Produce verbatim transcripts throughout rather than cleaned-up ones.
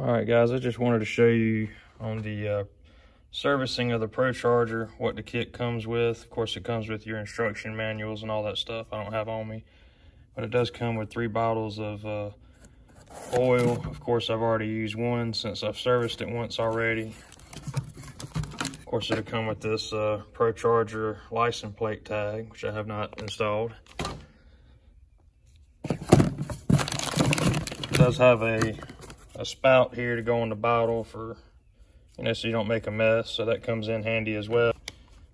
All right, guys, I just wanted to show you on the uh, servicing of the ProCharger what the kit comes with. Of course, it comes with your instruction manuals and all that stuff. I don't have on me, but it does come with three bottles of uh, oil. Of course, I've already used one since I've serviced it once already. Of course, it'll come with this uh, ProCharger license plate tag, which I have not installed. It does have a, a spout here to go in the bottle for, you know, so you don't make a mess. So that comes in handy as well.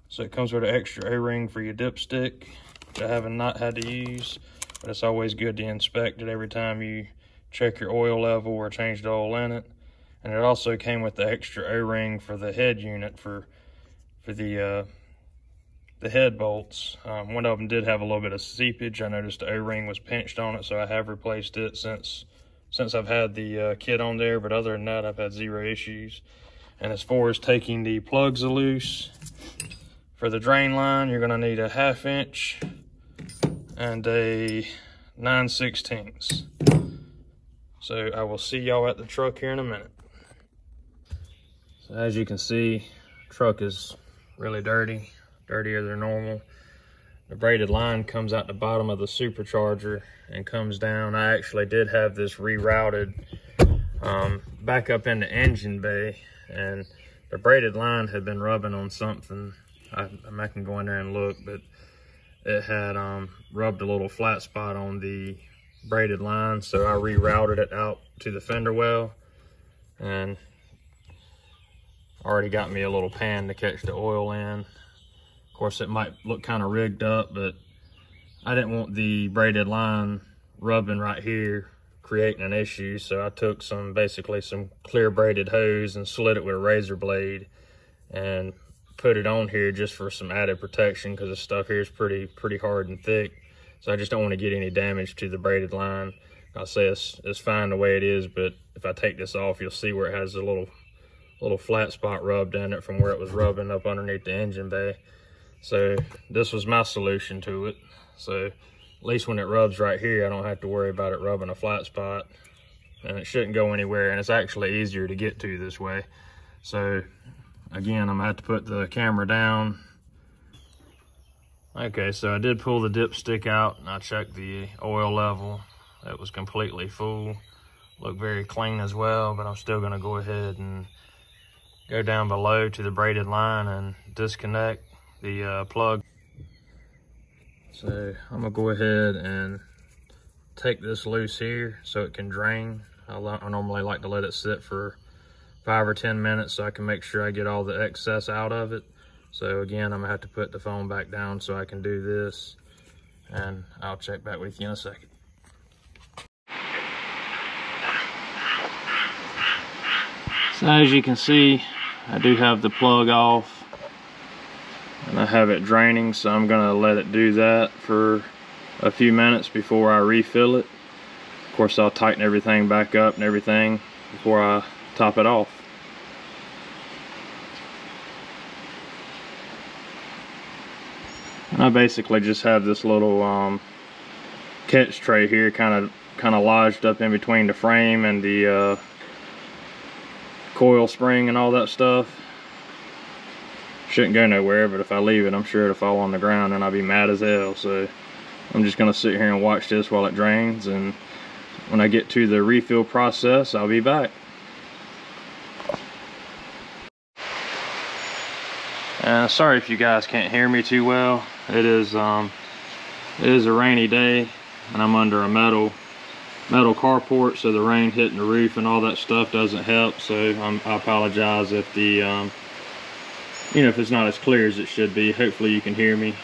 So it comes with an extra A-ring for your dipstick, which I haven't not had to use, but it's always good to inspect it every time you check your oil level or change the oil in it. And it also came with the extra O-ring for the head unit for for the uh, the head bolts. Um, one of them did have a little bit of seepage. I noticed the O-ring was pinched on it, so I have replaced it since since I've had the uh, kit on there. But other than that, I've had zero issues. And as far as taking the plugs loose for the drain line, you're going to need a half inch and a nine sixteenths. So I will see y'all at the truck here in a minute. So as you can see, truck is really dirty, dirtier than normal. The braided line comes out the bottom of the supercharger and comes down. I actually did have this rerouted um, back up in the engine bay, and the braided line had been rubbing on something. I, I can go in there and look, but it had um, rubbed a little flat spot on the braided line, so I rerouted it out to the fender well, and already got me a little pan to catch the oil in. Of course, it might look kind of rigged up, but I didn't want the braided line rubbing right here creating an issue, so I took some basically some clear braided hose and slid it with a razor blade and put it on here just for some added protection, because the stuff here is pretty pretty hard and thick. So I just don't want to get any damage to the braided line. I'll say it's, it's fine the way it is, but if I take this off, you'll see where it has a little little flat spot rubbed in it from where it was rubbing up underneath the engine bay. So this was my solution to it. So at least when it rubs right here, I don't have to worry about it rubbing a flat spot, and it shouldn't go anywhere, and it's actually easier to get to this way. So again, I'm gonna have to put the camera down. Okay, so I did pull the dipstick out, and I checked the oil level. It was completely full. Looked very clean as well, but I'm still gonna go ahead and go down below to the braided line and disconnect the uh, plug. So I'm gonna go ahead and take this loose here so it can drain. I, I normally like to let it sit for five or ten minutes so I can make sure I get all the excess out of it. So again, I'm gonna have to put the phone back down so I can do this, and I'll check back with you in a second. So as you can see, I do have the plug off and I have it draining, so I'm gonna let it do that for a few minutes before I refill it. Of course, I'll tighten everything back up and everything before I top it off. And I basically just have this little um, catch tray here kind of kind of lodged up in between the frame and the uh, coil spring and all that stuff. Shouldn't go nowhere, but if I leave it, I'm sure it'll fall on the ground and I'll be mad as hell. So I'm just gonna sit here and watch this while it drains, and when I get to the refill process, I'll be back. Uh, sorry if you guys can't hear me too well. It is um, it is a rainy day, and I'm under a metal metal carport, so the rain hitting the roof and all that stuff doesn't help. So um, I apologize if the um, you know if it's not as clear as it should be. Hopefully you can hear me.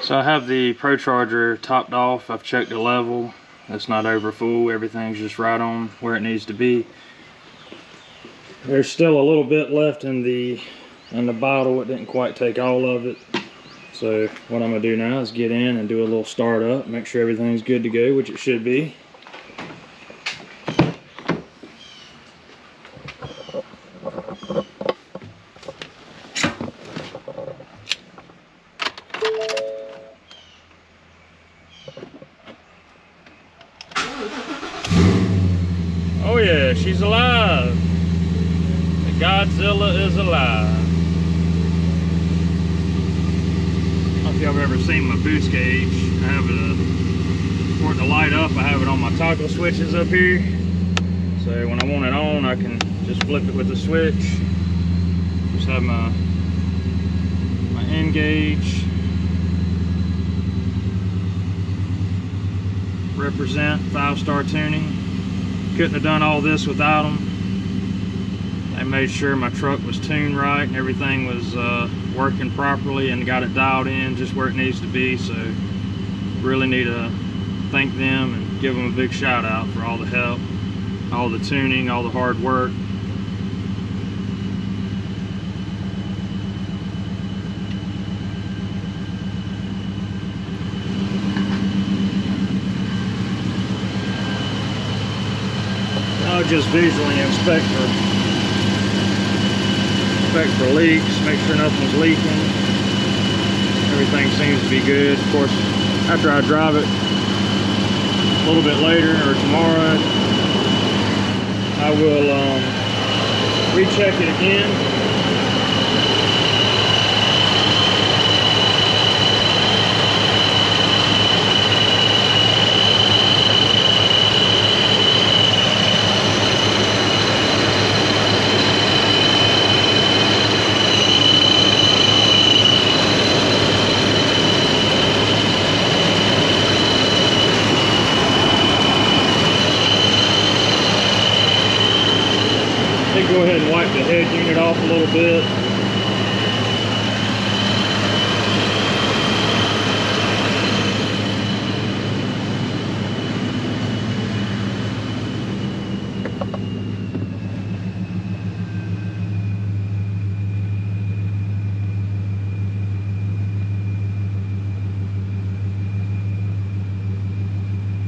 So I have the ProCharger topped off. I've checked the level. It's not over full. Everything's just right on where it needs to be. There's still a little bit left in the in the bottle. It didn't quite take all of it. So what I'm gonna do now is get in and do a little start up, make sure everything's good to go, which it should be. there. She's alive. The Godzilla is alive. I don't think I've ever seen my boost gauge. I have it, for it to light up, I have it on my toggle switches up here. So when I want it on, I can just flip it with the switch. Just have my, my N-gauge represent five-star tuning. Couldn't have done all this without them. They made sure my truck was tuned right and everything was uh, working properly and got it dialed in just where it needs to be. So really need to thank them and give them a big shout out for all the help, all the tuning, all the hard work. I'll just visually inspect for, inspect for leaks, make sure nothing's leaking. Everything seems to be good. Of course, after I drive it a little bit later or tomorrow, I will um, recheck it again. Go ahead and wipe the head unit off a little bit.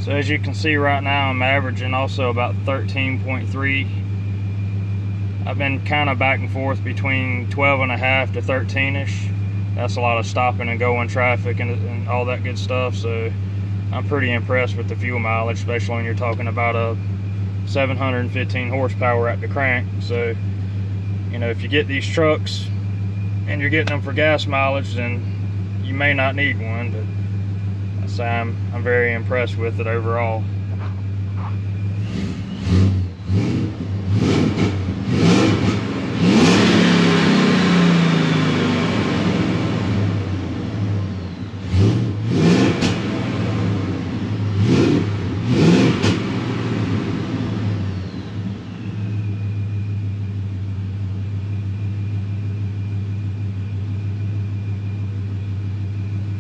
So as you can see right now, I'm averaging also about thirteen point three. I've been kind of back and forth between twelve and a half to thirteen-ish. That's a lot of stopping and going traffic and, and all that good stuff. So I'm pretty impressed with the fuel mileage, especially when you're talking about a seven hundred fifteen horsepower at the crank. So, you know, if you get these trucks and you're getting them for gas mileage, then you may not need one, but I say I'm, I'm very impressed with it overall.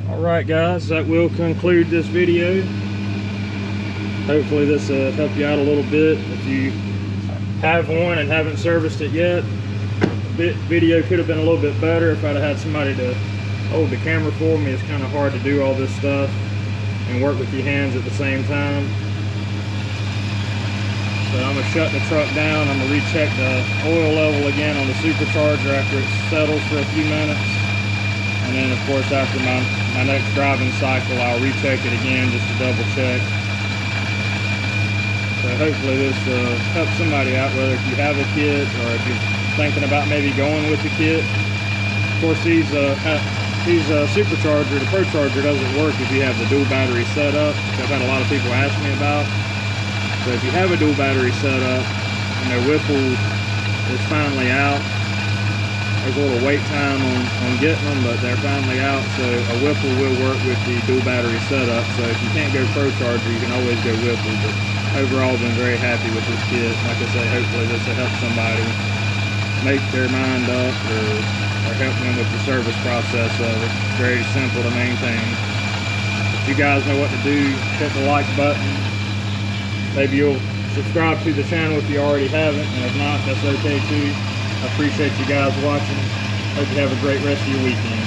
Alright guys, that will conclude this video. Hopefully this will uh, help you out a little bit. If you have one and haven't serviced it yet, the video could have been a little bit better if I'd have had somebody to hold the camera for me. It's kind of hard to do all this stuff and work with your hands at the same time. So I'm going to shut the truck down. I'm going to recheck the oil level again on the supercharger after it settles for a few minutes. And then, of course, after my, my next driving cycle, I'll recheck it again just to double check. So hopefully this uh, helps somebody out, whether if you have a kit or if you're thinking about maybe going with the kit. Of course, these, uh, these uh, supercharger, the ProCharger doesn't work if you have the dual battery set up, which I've had a lot of people ask me about. So if you have a dual battery set up, you know, Whipple is finally out. There's a little wait time on, on getting them, but they're finally out. So a Whipple will work with the dual battery setup. So if you can't go ProCharger, you can always go Whipple. But overall, I've been very happy with this kit. Like I say, hopefully this will help somebody make their mind up or, or help them with the service process of it. It's very simple to maintain. If you guys know what to do, hit the like button. Maybe you'll subscribe to the channel if you already haven't, and if not, that's okay too. I appreciate you guys watching. Hope you have a great rest of your weekend.